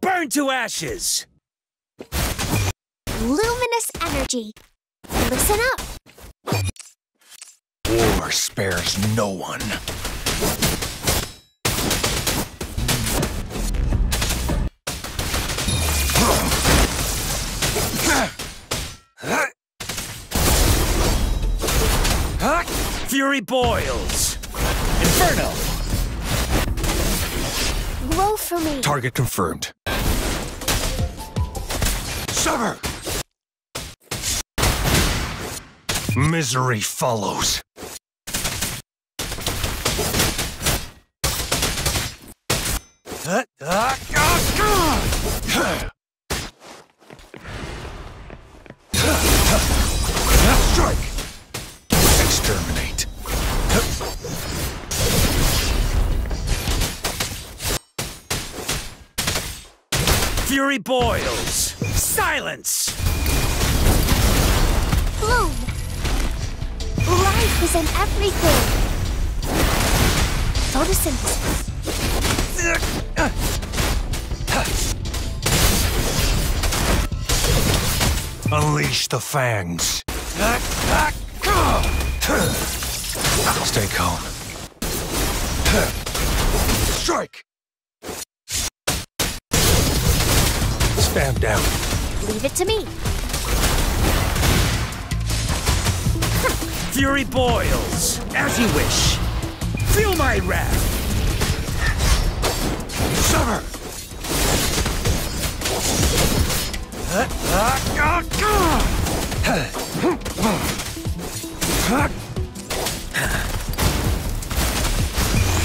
Burn to ashes! Luminous energy. Listen up. War spares no one. Fury boils. Inferno. Blow for me. Target confirmed. Sever. Misery follows. Strike. Exterminate. Fury boils. Silence. Bloom. Life is in everything. Photosynthesis. Unleash the fangs. Stay calm. Strike. Spam down. Leave it to me. Fury boils, as you wish. Feel my wrath. Summer.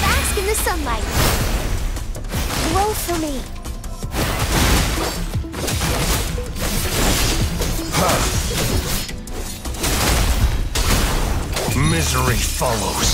Bask in the sunlight. Blow for me. Misery follows.